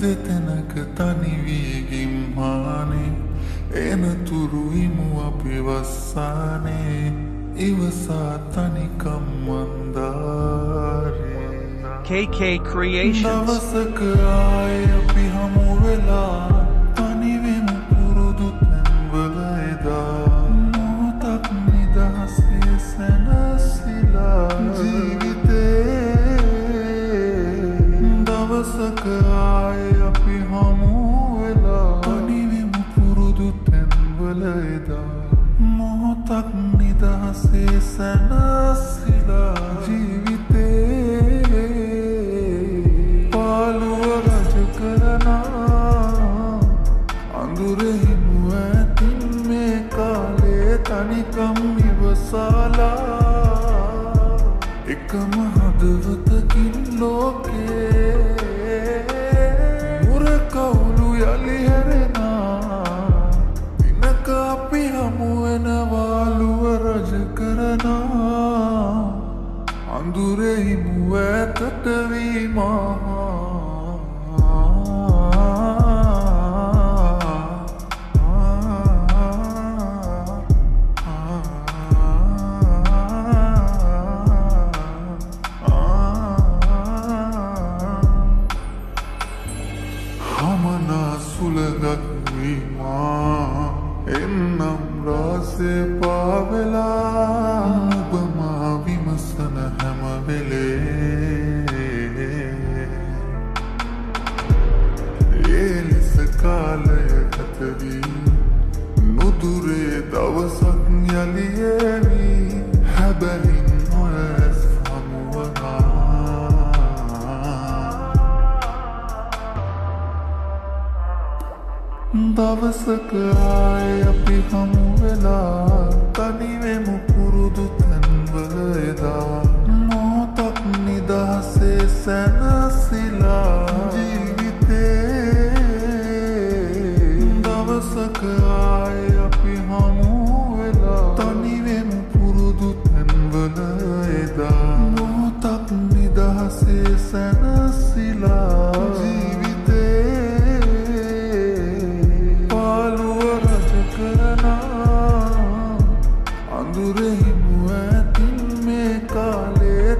detenaka tanivi gimmane enaturu imu api vassane ivasa tanikam mandare kk creations Dawasaka aye api hamuwela tak nidase sanasila jeevite paluwa rajakarana andure himuatin me kale tanikam ivasala ekama hadavatakin loke murakavulu yali herena vinaka api hamuwena Rajakarana andure himuwekata vima hamana sulagak vima Ennam rase pavela Ubama vimasana hamavele Yelisakale hatvi Nudure davasak yaliyevi Habarin oes hamuwana Dawasaka aye api hamuwela tanive mu purudu tanveda motak nidase sanasila jeevite Dawasaka aye api hamuwela tanive mu purudu tanveda motak nidase sanasila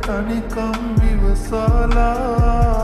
Tanikam vivasala